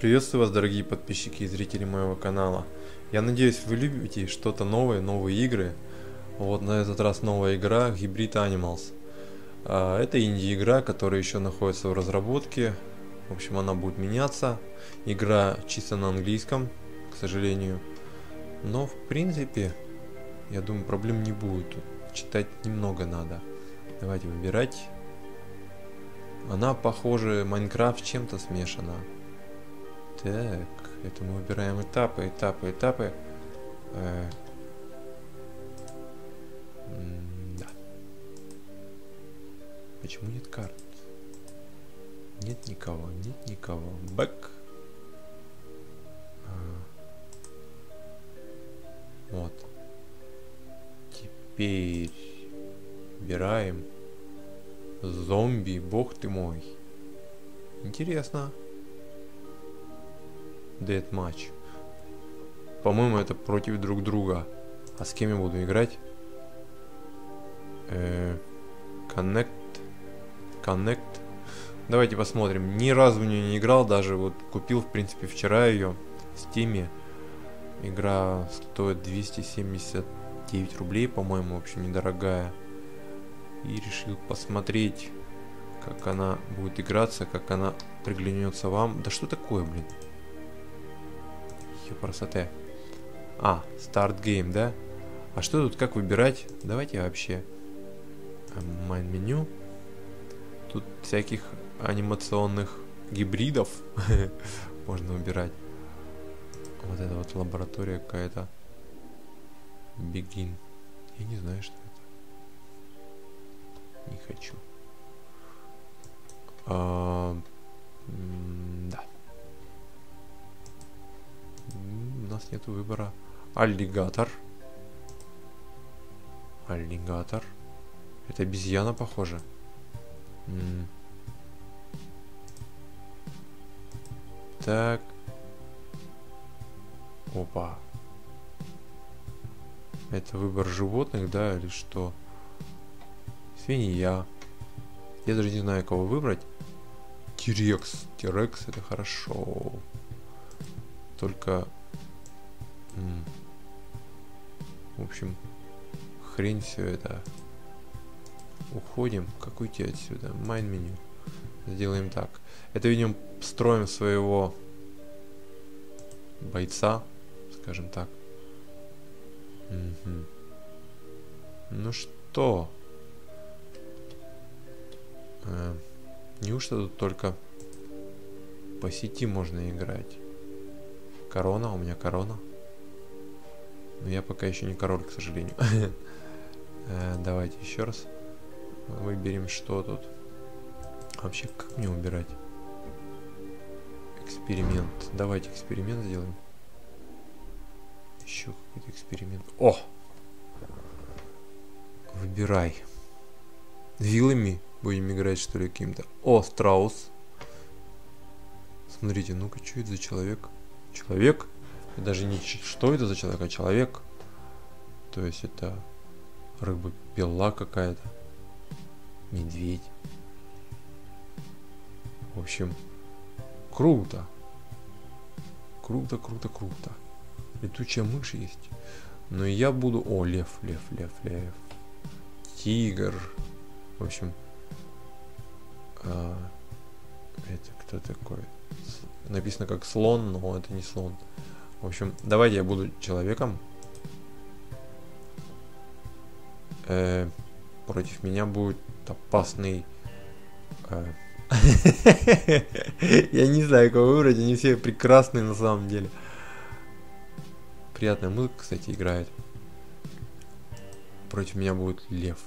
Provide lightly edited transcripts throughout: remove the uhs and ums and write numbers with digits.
Приветствую вас, дорогие подписчики и зрители моего канала. Я надеюсь, вы любите что-то новое, новые игры. Вот на этот раз новая игра Hybrid Animals. Это инди-игра, которая еще находится в разработке. В общем, она будет меняться. Игра чисто на английском, к сожалению. Но, в принципе, я думаю, проблем не будет. Читать немного надо. Давайте выбирать. Она, похоже, Minecraft чем-то смешана. Так, это мы выбираем этапы. Да. Почему нет карт? Нет никого, Бэк. Вот. Теперь выбираем зомби, бог ты мой. Интересно. Deathmatch. По-моему, это против друг друга. А с кем я буду играть? Connect. Давайте посмотрим. Ни разу в нее не играл, даже вот купил, в принципе, вчера ее в Стиме. Игра стоит 279 рублей, по-моему, в общем, недорогая. И решил посмотреть, как она будет играться, как она приглянется вам. Да что такое, блин? Красоты. А, старт гейм, да? А что тут, как выбирать? Давайте вообще майн-меню. Тут всяких анимационных гибридов можно выбирать. Вот это вот лаборатория какая-то. Begin. Я не знаю, что это. Не хочу. Да. У нас нет выбора. Аллигатор. Это обезьяна, похоже. Так. Опа. Это выбор животных, да, или что? Свинья. Я даже не знаю, кого выбрать. T-Rex. T-Rex это хорошо. Только, в общем, хрень все это. Уходим. Как уйти отсюда? Майн-меню. Сделаем так. Это, видимо, строим своего бойца, скажем так. Угу. Ну что? Неужто тут только по сети можно играть? Корона, у меня корона. Но я пока еще не король, к сожалению. Давайте еще раз выберем, что тут. Вообще, как мне убирать? Эксперимент. Давайте эксперимент сделаем. Еще какой-то эксперимент. О! Выбирай. Вилами будем играть, что ли, каким-то. О, страус. Смотрите, ну-ка, что это за человек? Человек, даже не что это за человек, а человек, то есть это рыба пила какая-то, медведь. В общем, круто, круто. Летучая мышь есть, но я буду, о, лев, тигр, в общем, это кто такой? Написано как слон, но это не слон. В общем, давайте я буду человеком. Против меня будет опасный... Я не знаю, кого выбрать, они все прекрасные на самом деле. Приятная музыка, кстати, играет. Против меня будет лев.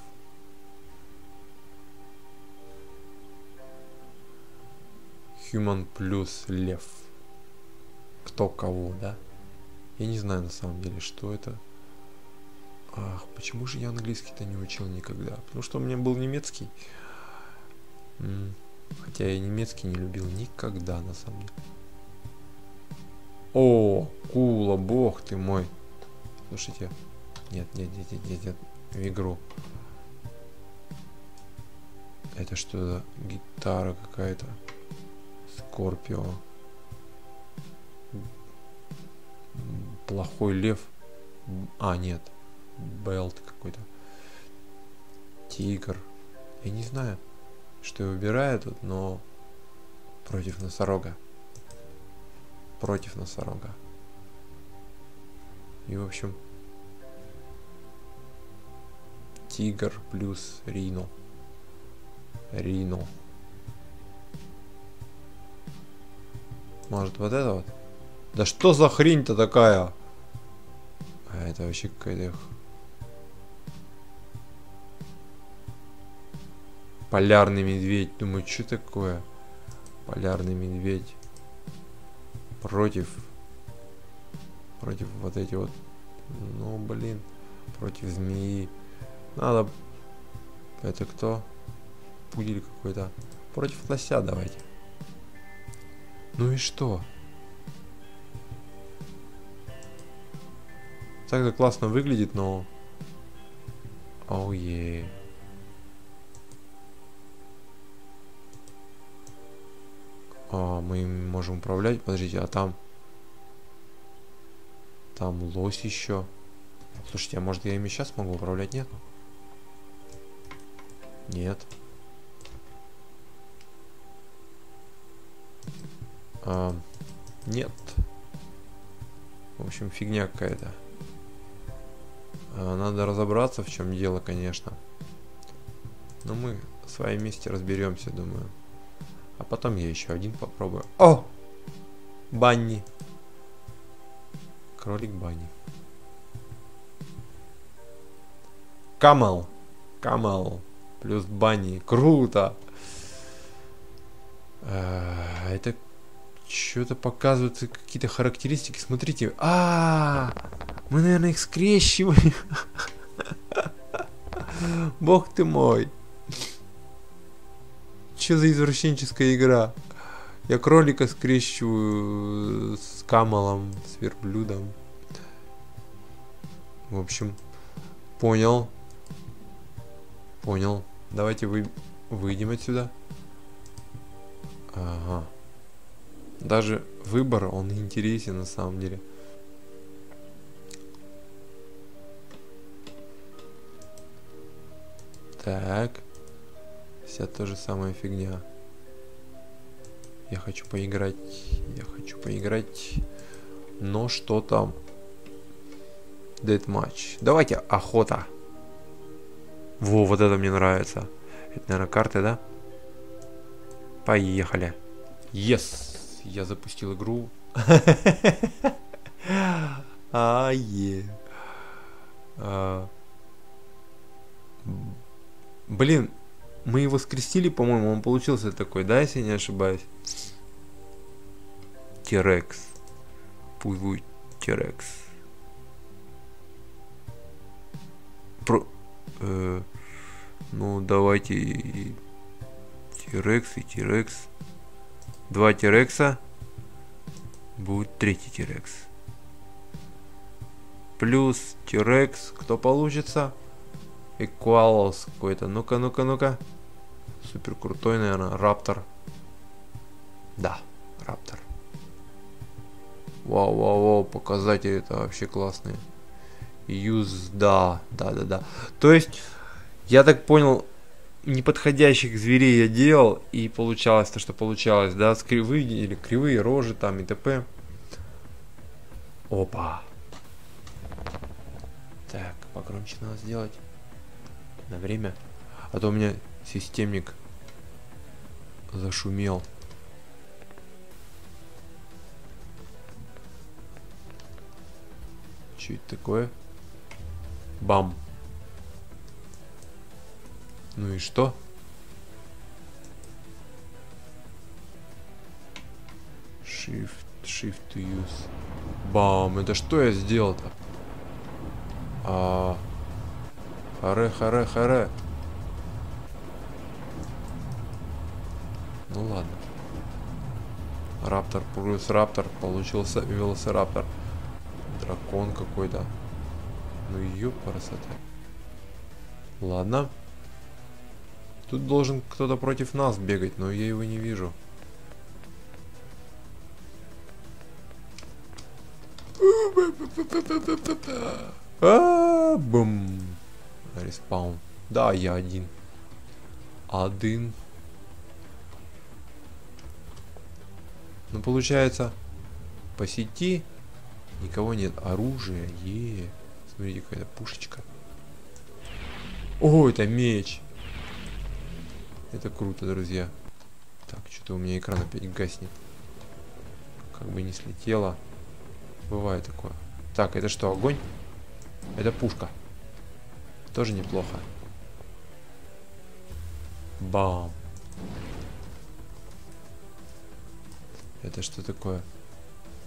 Human плюс лев. Кто кого, да? Я не знаю на самом деле, что это. Ах, почему же я английский-то не учил никогда? Потому что у меня был немецкий. Хотя я немецкий не любил никогда, на самом деле. О, кула, бог ты мой. Слушайте. Нет. В игру. Это что за гитара какая-то? Скорпио. плохой лев. А, нет. Белт какой-то. Тигр. Я не знаю, что я выбираю тут, но... Против носорога. Против носорога. И, в общем... Тигр плюс Рино. Рино. Может, вот это вот? Да что за хрень-то такая? А это вообще какая-то... Полярный медведь. Думаю, что такое? Полярный медведь. Против... Против вот эти вот... Ну, блин. Против змеи. Надо... Это кто? Пудель какой-то. Против лося давайте. Ну и что? Так-то классно выглядит, но... Оу-е. А, мы им можем управлять. Подождите, а там... Там лось еще. Слушайте, а может я ими сейчас могу управлять? Нет? Нет. А, нет. В общем, фигня какая-то. А, надо разобраться, в чем дело, конечно. Но мы с вами вместе разберемся, думаю. А потом я еще один попробую. О! Банни. Кролик Банни. Камал. Камал. Плюс Банни. Круто. А, это... Что-то показываются какие-то характеристики. Смотрите. Мы, наверное, их скрещиваем. Бог ты мой. Что за извращенческая игра? Я кролика скрещиваю с камалом, с верблюдом. В общем, понял. Понял. Давайте выйдем отсюда. Ага. Даже выбор, он интересен на самом деле. Так. Вся та же самая фигня. Я хочу поиграть. Я хочу поиграть. Но что там? Deathmatch. Давайте охота. Во, вот это мне нравится. Это, наверное, карты, да? Поехали. Yes. Я запустил игру. Блин, мы его скрестили, по-моему, он получился такой, да, если не ошибаюсь? T-Rex. Пусть будет T-Rex. Ну, давайте T-Rex и T-Rex. Два T-Rex, будет третий T-Rex. Плюс T-Rex, кто получится? Эквалос какой-то. Ну-ка, ну-ка, ну-ка. Супер крутой, наверное, Раптор. Да, Раптор. Вау, вау, вау, показатели это вообще классные. Юз, да, да, да, да. То есть, я так понял... Неподходящих зверей я делал, и получалось то, что получалось, да, с кривые или кривые рожи там и т.п. Опа. Так, погромче надо сделать на время, а то у меня системник зашумел. Что это такое? Бам. Ну и что? Shift to use. Бам, это что я сделал-то? Харе. Ну ладно. Раптор плюс Раптор. Получился велосираптор. Дракон какой-то. Ну ее красота. Ладно. Тут должен кто-то против нас бегать, но я его не вижу. Бум. Респаун. Да, я один. Один. Ну, получается, по сети никого нет. Оружие. Е-е-е. Смотрите, какая-то пушечка. О, это меч. Это круто, друзья. Так, что-то у меня экран опять гаснет. Как бы не слетело. Бывает такое. Так, это что, огонь? Это пушка. Тоже неплохо. Бам. Это что такое?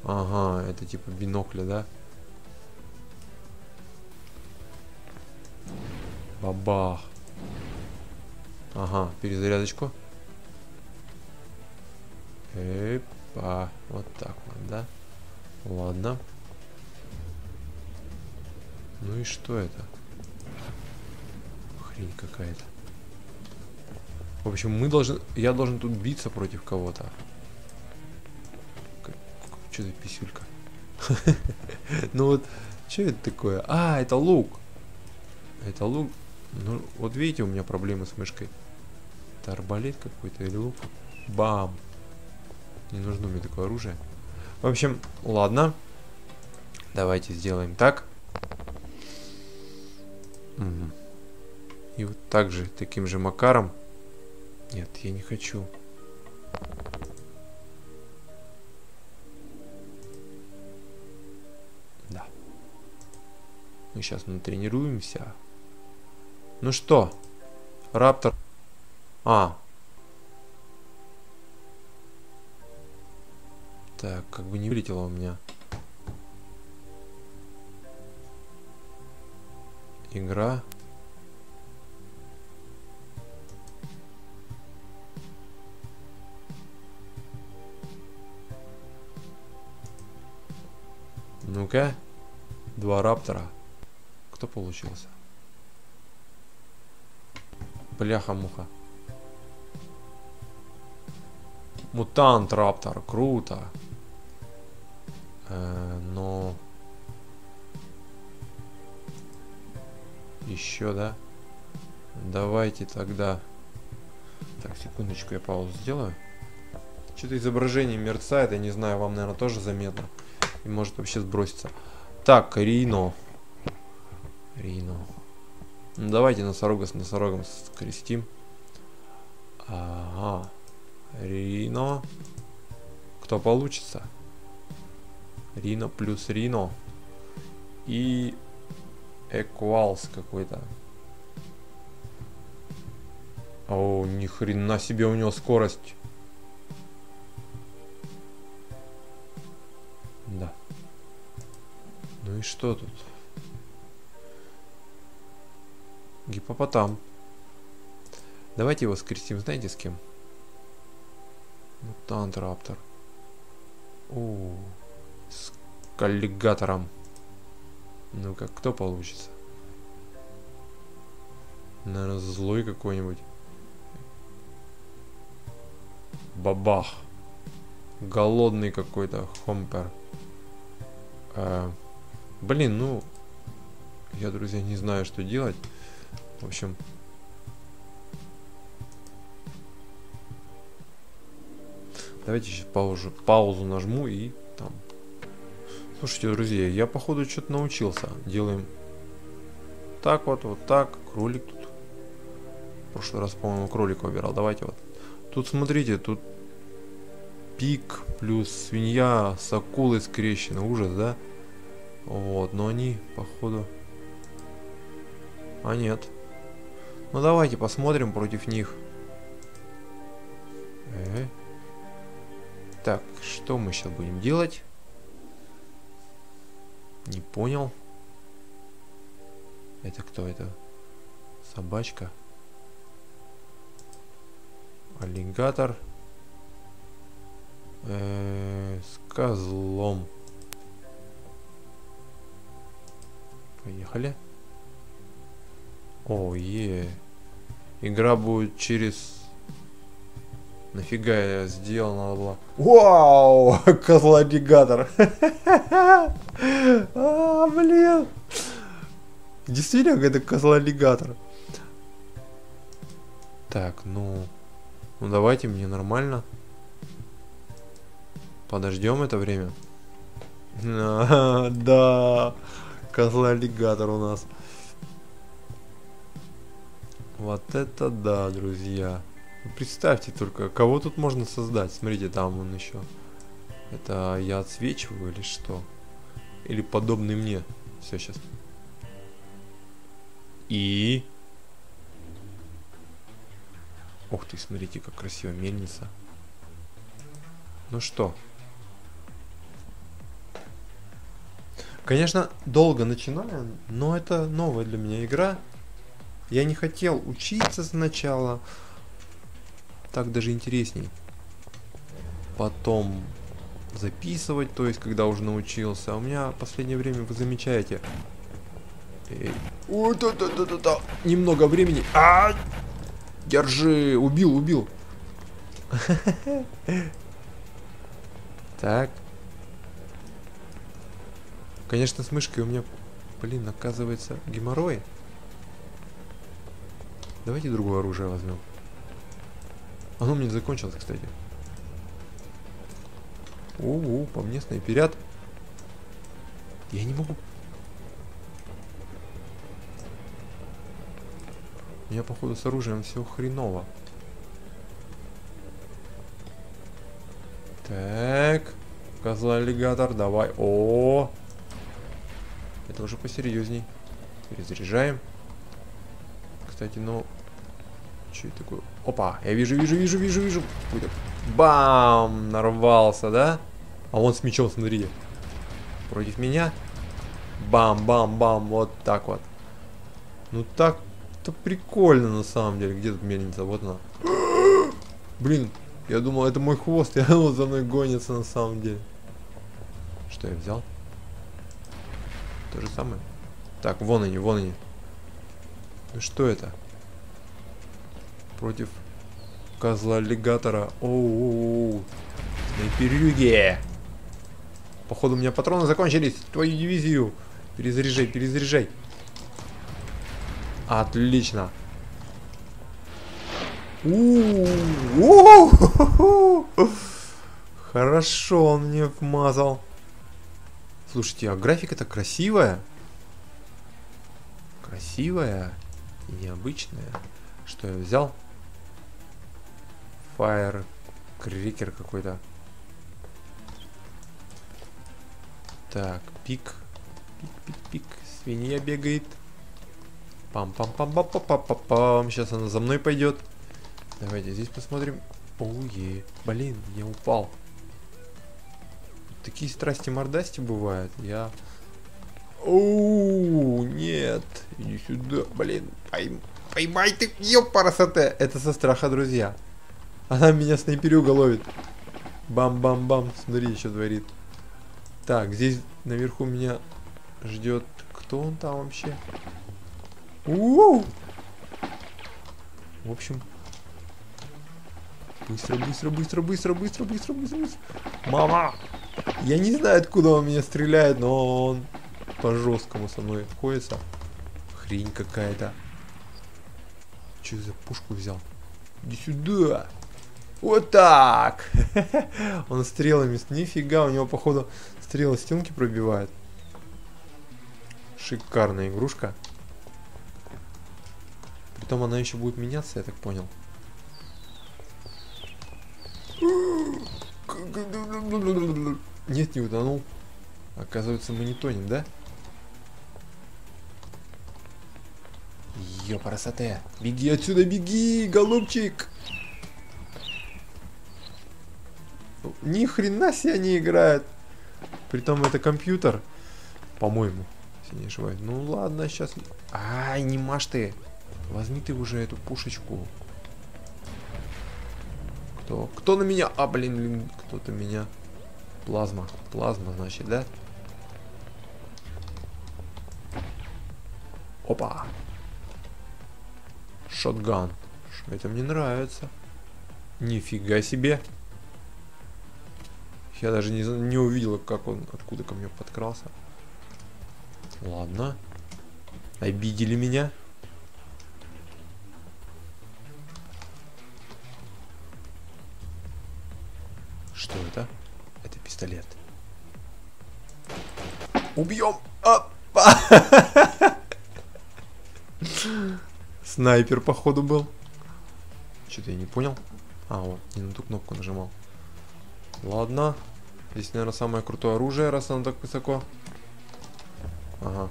Ага, это типа бинокля, да? Бабах. Ага, перезарядочку. Эпа. Вот так вот, да? Ладно. Ну и что это? Хрень какая-то. В общем, мы должны... Я должен тут биться против кого-то. Что за писюлька? Ну вот, что это такое? А, это лук. Это лук. Ну, вот видите, у меня проблемы с мышкой. Это арбалет какой-то или лук? Бам. Не нужно мне такое оружие. В общем, ладно. Давайте сделаем так. Угу. И вот так же, таким же макаром. Нет, я не хочу. Да. Мы сейчас натренируемся. Ну что, Раптор... А. Так, как бы не вылетело у меня. Игра. Ну-ка. 2 раптора. Кто получился? Бляха-муха. Мутант-раптор. Круто. Но... Еще, да? Давайте тогда... Так, секундочку, я паузу сделаю. Что-то изображение мерцает, я не знаю, вам, наверное, тоже заметно. И может вообще сброситься. Так, Рино. Рино. Ну, давайте носорога с носорогом скрестим. Ага. Рино. Кто получится? Рино плюс Рино. И... Эквалс какой-то. О, ни хрена себе у него скорость. Да. Ну и что тут? Гиппопотам. Давайте его скрестим, знаете с кем? Мутант раптор. О, с аллигатором. Ну как, кто получится? Наверное, злой какой-нибудь. Бабах. Голодный какой-то хомпер. Блин, ну... Я, друзья, не знаю, что делать. В общем... Давайте сейчас паузу нажму и там... Слушайте, друзья, я походу что-то научился. Делаем так вот так. Кролик тут. В прошлый раз, по-моему, кролика выбирал. Давайте вот. Тут, смотрите, тут пик плюс свинья с акулой скрещены. Ужас, да? Вот, но они, походу... А нет. Ну давайте посмотрим против них. Так, что мы сейчас будем делать? Не понял. Это кто это? Собачка. Аллигатор. С козлом. Поехали. О, е. Игра будет через Нафига я сделал, надо было... Вау! Козлодигатор! А, блин! Действительно, это козлодигатор. Так, ну... Ну, давайте мне нормально. Подождем это время. Да! Козлодигатор у нас. Вот это да, друзья. Представьте только, кого тут можно создать. Смотрите, там он еще. Это я отсвечиваю или что? Или подобный мне. Все, сейчас. И... Ух ты, смотрите, как красиво мельница. Ну что? Конечно, долго начинаю, но это новая для меня игра. Я не хотел учиться сначала. Так даже интересней. Потом записывать, то есть когда уже научился. А у меня в последнее время, вы замечаете. Ой, да-да-да-да-да. Немного времени. А-а-а! Держи! Убил, убил. Так. Конечно, с мышкой у меня, блин, оказывается, геморрой. Давайте другое оружие возьмем. Оно мне закончилось, кстати. О, по мне снайперят. Я не могу. У меня, походу, с оружием все хреново. Так. Козла-аллигатор, давай. О, это уже посерьезней. Перезаряжаем. Кстати, ну... Че это такое? Опа! Я вижу. Бам! Нарвался, да? А он с мечом, смотрите. Против меня. Бам-бам-бам. Вот так вот. Ну так-то прикольно на самом деле. Где тут мельница? Вот она. Блин, я думал, это мой хвост. И оно за мной гонится на самом деле. Что я взял? То же самое. Так, вон они, вон они. Ну что это? Против козла-аллигатора. Оу-оу-оу. Снайперюги. Походу у меня патроны закончились. Твою дивизию. Перезаряжай, перезаряжай. Отлично. Хорошо он мне вмазал. Слушайте, а графика так красивая. Красивая и необычная. Что я взял? Фаер крикер какой-то. Так, пик. Пик. Свинья бегает. Пам-пам-пам-пам-пам-пам-пам. Сейчас она за мной пойдет. Давайте здесь посмотрим. Ой, блин, я упал. Такие страсти мордасти бывают. Я... Оу, нет. Иди сюда, блин. Поймай ты, ёпарасоте. Это со страха, друзья. Она меня снайперюга ловит. Бам-бам-бам. Смотри, что творит. Так, здесь наверху меня ждет. Кто он там вообще? У-у-у! В общем. Быстро. Мама! Я не знаю, откуда он меня стреляет, но он по-жесткому со мной обходится. Хрень какая-то. Че за пушку взял? Иди сюда! Вот так! Он стрелами... Нифига, у него, походу, стрелы стенки пробивает. Шикарная игрушка. Притом она еще будет меняться, я так понял. Нет, не утонул. Оказывается, мы не тонем, да? Ёпарасоте. Беги отсюда, беги, голубчик. Ни хрена себе они играют. Притом это компьютер. По-моему, если не ошибаюсь. Ну ладно, сейчас... Ай, не машь ты. Возьми ты уже эту пушечку. Кто? Кто на меня? А, блин, кто-то меня... Плазма. Плазма, значит, да? Опа. Шотган. Это мне нравится. Нифига себе. Я даже не увидел, как он, откуда ко мне подкрался. Ладно. Обидели меня. Что это? Это пистолет. Убьем! Снайпер, походу, был. Что-то я не понял. А, вот, не на ту кнопку нажимал. Ладно. Здесь, наверное, самое крутое оружие, раз оно так высоко. Ага.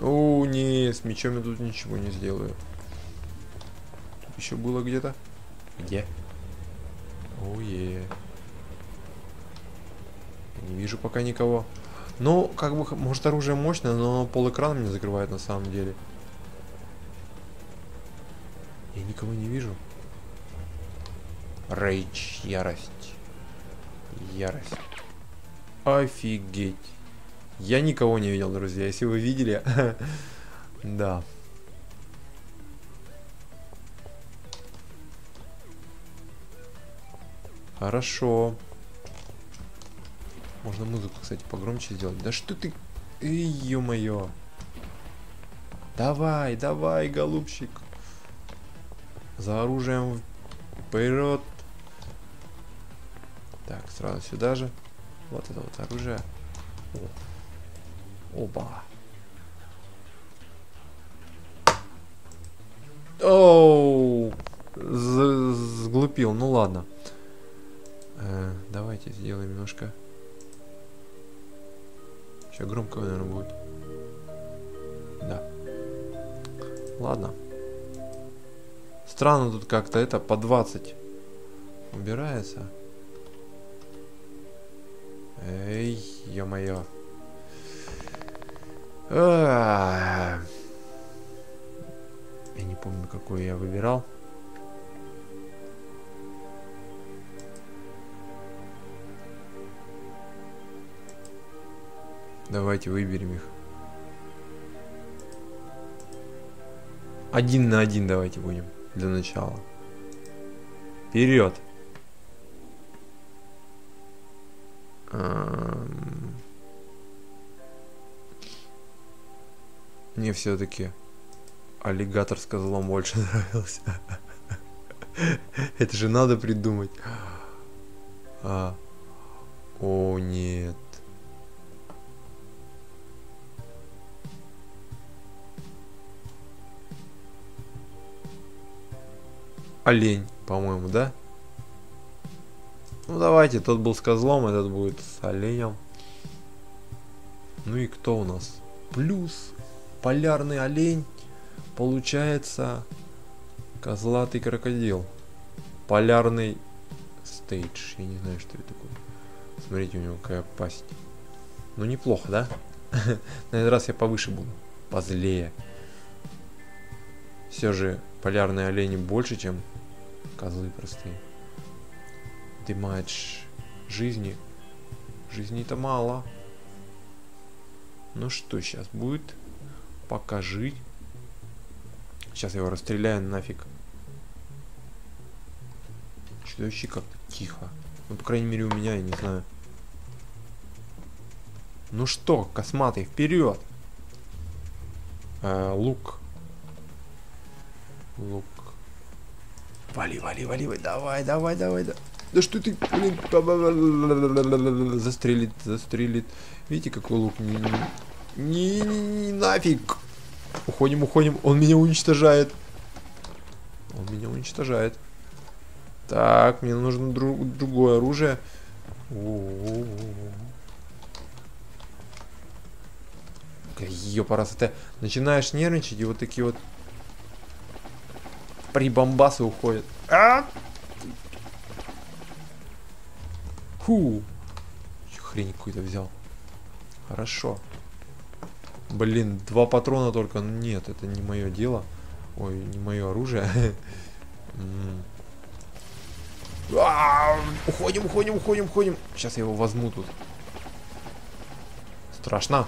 О, не, с мечом я тут ничего не сделаю. Тут еще было где-то. Где? Ое. Не вижу пока никого. Ну, как бы, может, оружие мощное, но полэкрана меня закрывает на самом деле. Я никого не вижу. Рейдж, ярость. Ярость. Офигеть. Я никого не видел, друзья. Если вы видели, да. Хорошо. Можно музыку, кстати, погромче сделать. Да что ты... Ё-моё. Давай, давай, голубчик. За оружием вперед. Так, сразу сюда же. Вот это вот оружие. О. Опа. Оу. Сглупил, ну ладно. Давайте сделаем немножко. Еще громко, наверное, будет. Да. Ладно. Странно тут как-то это по 20 убирается. Эй, ё-моё. Я не помню, какую я выбирал. Давайте выберем их. 1 на 1 давайте будем для начала. Вперед. Мне все-таки аллигатор с козлом больше нравился. Это же надо придумать. О, нет. Олень, по-моему, да? Ну давайте, тот был с козлом, этот будет с оленем. Ну и кто у нас? Плюс полярный олень, получается, козлатый крокодил. Полярный стейдж, я не знаю, что это такое. Смотрите, у него какая пасть. Ну неплохо, да? На этот раз я повыше буду, позлее. Все же полярные олени больше, чем козлы простые. Димач жизни. Жизни-то мало. Ну что сейчас будет? Пока жить. Сейчас я его расстреляю нафиг. Что вообще как-то тихо. Ну, по крайней мере, у меня, я не знаю. Ну что, косматый, вперед! Лук. Лук. Вали, вали, вали, вали. Давай, давай, давай, да. Да что ты, блин, застрелит, застрелит. Видите, какой лук? Не, нафиг. Уходим, уходим. Он меня уничтожает. Он меня уничтожает. Так, мне нужно другое оружие. Ёпарас, ты начинаешь нервничать, и вот такие вот прибамбасы уходят. А? Фу. Хрень какую-то взял. Хорошо. Блин, 2 патрона только. Нет, это не мое дело. Ой, не мое оружие. Уходим, уходим, уходим, уходим. Сейчас я его возьму тут. Страшно.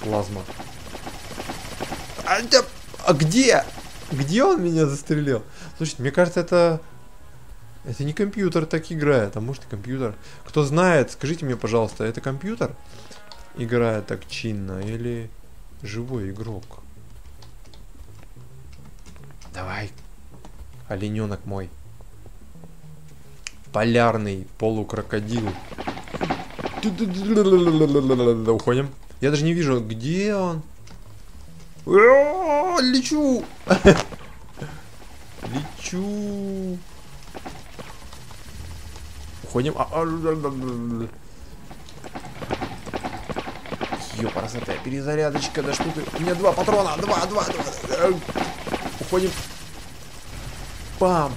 Плазма. А где? Где он меня застрелил? Слушайте, мне кажется, это Это не компьютер так играет, а может и компьютер. Кто знает, скажите мне, пожалуйста, это компьютер играет так чинно или живой игрок? Давай, олененок мой. Полярный полукрокодил. Уходим. Я даже не вижу, где он. Лечу. Лечу. Уходим. Ёпарасотая перезарядочка. Да что ты? У меня два патрона. Два. Уходим. Пам.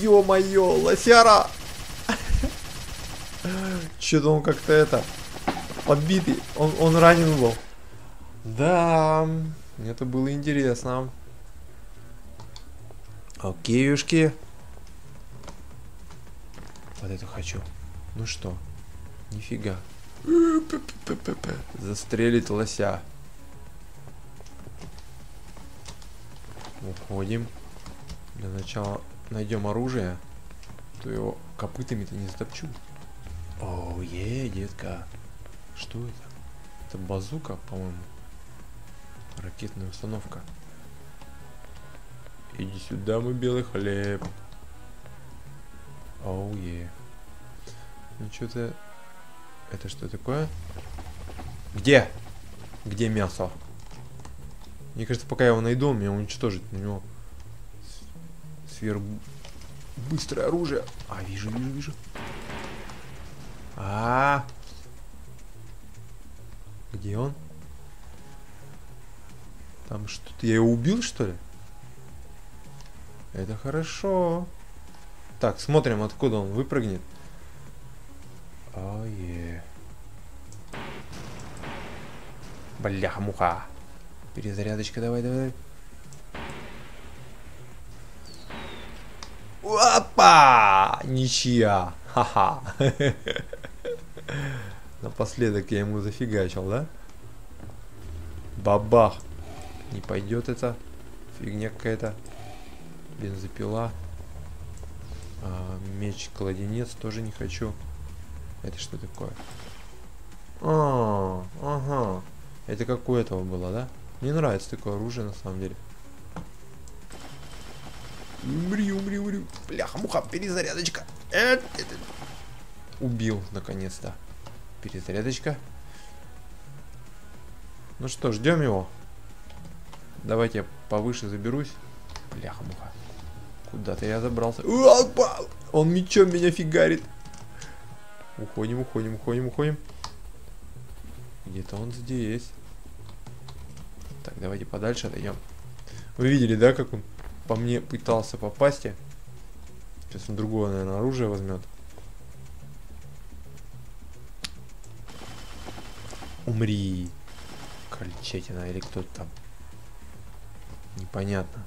Ё-моё, лосяра. Чё-то он как-то это... Подбитый. Он ранен был. Да, это было интересно. Окейюшки. Вот это хочу. Ну что? Нифига. Застрелить лося. Уходим. Для начала найдем оружие. То его копытами-то не затопчу. Оу-е, детка. Что это? Это базука, по-моему. Ракетная установка. Иди сюда, мой белый хлеб. Оу-е. Ну что-то... Это что такое? Где? Где мясо? Мне кажется, пока я его найду, он меня уничтожит. У него быстрое оружие. А, вижу. Где он? Там что-то... Я его убил, что ли? Это хорошо. Так, смотрим, откуда он выпрыгнет. Ой. Бляха-муха. Перезарядочка, давай. Опа! Ничья! Ха-ха! Напоследок я ему зафигачил, да? Бабах! Не пойдет это. Фигня какая-то. Бензопила. Меч-кладенец тоже не хочу. Это что такое? Ага. Это как у этого было, да? Мне нравится такое оружие, на самом деле. Умри. Бляха-муха, перезарядочка. Убил, наконец-то. Перезарядочка. Ну что, ждем его. Давайте я повыше заберусь. Бляха-муха. Куда-то я забрался. Он мечом меня фигарит. Уходим. Где-то он здесь. Так, давайте подальше отойдем. Вы видели, да, как он по мне пытался попасть? Сейчас он другое, наверное, оружие возьмет. Умри, крольчатина, или кто-то там. Непонятно.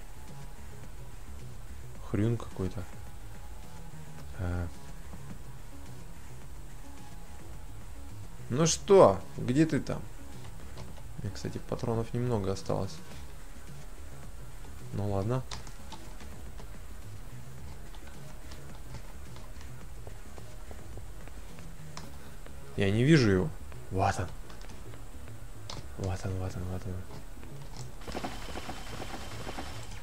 Хрюн какой-то. Ну что, где ты там? Мне, кстати, патронов немного осталось. Ну ладно. Я не вижу его. Вот он. Вот он.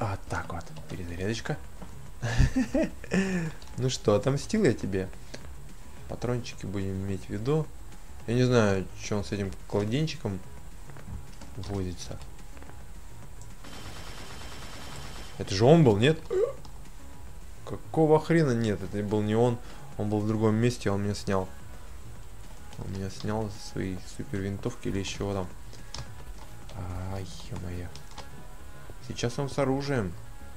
А так вот. Перезарядочка. Ну что, отомстил я тебе. Патрончики будем иметь в виду. Я не знаю, что он с этим кладенчиком возится. Это же он был, нет? Какого хрена нет? Это был не он. Он был в другом месте, он меня снял. Он меня снял со своей супер винтовки или еще там. Ай, ё-моё. Сейчас он с оружием.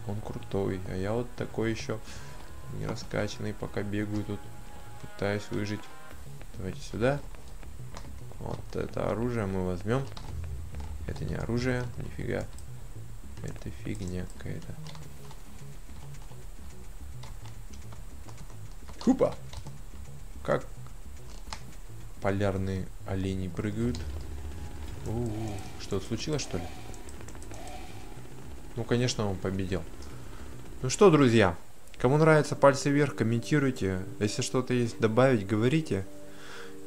Он крутой. А я вот такой еще не раскачанный, пока бегаю тут. Пытаюсь выжить. Давайте сюда. Вот это оружие мы возьмем. Это не оружие, нифига. Это фигня какая-то. Хупа! Как полярные олени прыгают. Что, случилось, что ли? Ну, конечно, он победил. Ну что, друзья, Кому нравится, пальцы вверх, комментируйте. Если что-то есть добавить, говорите.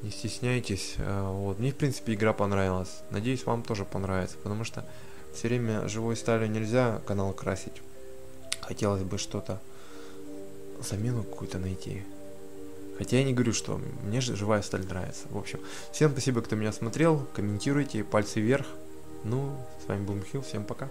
Не стесняйтесь. Вот. Мне, в принципе, игра понравилась. Надеюсь, вам тоже понравится. Потому что все время живой сталью нельзя канал красить. Хотелось бы что-то, замену какую-то найти. Хотя я не говорю, что мне же живая сталь нравится. В общем, всем спасибо, кто меня смотрел. Комментируйте, пальцы вверх. Ну, с вами был Михаил, всем пока.